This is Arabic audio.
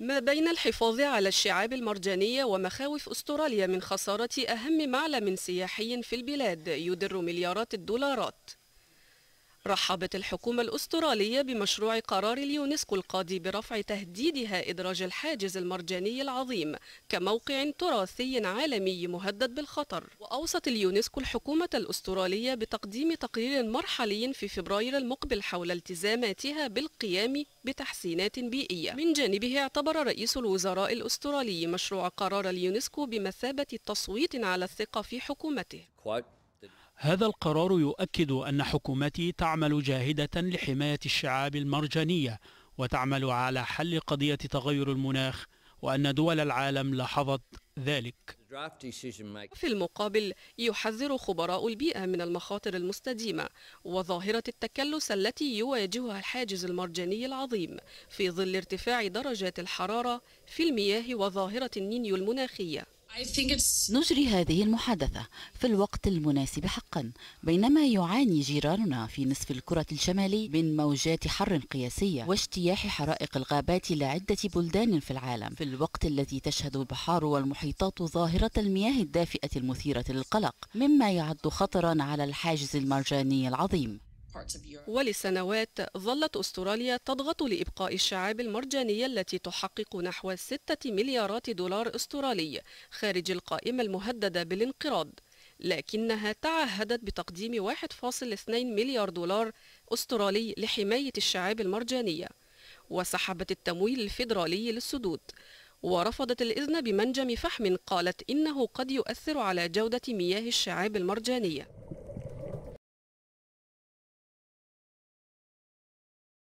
ما بين الحفاظ على الشعاب المرجانية ومخاوف أستراليا من خسارة أهم معلم سياحي في البلاد يدر مليارات الدولارات، رحبت الحكومة الأسترالية بمشروع قرار اليونسكو القاضي برفع تهديدها إدراج الحاجز المرجاني العظيم كموقع تراثي عالمي مهدد بالخطر. وأوصت اليونسكو الحكومة الأسترالية بتقديم تقرير مرحلي في فبراير المقبل حول التزاماتها بالقيام بتحسينات بيئية. من جانبه اعتبر رئيس الوزراء الأسترالي مشروع قرار اليونسكو بمثابة تصويت على الثقة في حكومته. هذا القرار يؤكد أن حكومتي تعمل جاهدة لحماية الشعاب المرجانية وتعمل على حل قضية تغير المناخ، وأن دول العالم لاحظت ذلك. في المقابل يحذر خبراء البيئة من المخاطر المستديمة وظاهرة التكلس التي يواجهها الحاجز المرجاني العظيم في ظل ارتفاع درجات الحرارة في المياه وظاهرة النينيو المناخية. نجري هذه المحادثة في الوقت المناسب حقا، بينما يعاني جيراننا في نصف الكرة الشمالي من موجات حر قياسية واجتياح حرائق الغابات لعدة بلدان في العالم، في الوقت الذي تشهد البحار والمحيطات ظاهرة المياه الدافئة المثيرة للقلق، مما يعد خطرا على الحاجز المرجاني العظيم. ولسنوات ظلت أستراليا تضغط لإبقاء الشعاب المرجانية التي تحقق نحو 6 مليارات دولار أسترالي خارج القائمة المهددة بالانقراض، لكنها تعهدت بتقديم 1.2 مليار دولار أسترالي لحماية الشعاب المرجانية، وسحبت التمويل الفيدرالي للسدود، ورفضت الإذن بمنجم فحم قالت إنه قد يؤثر على جودة مياه الشعاب المرجانية.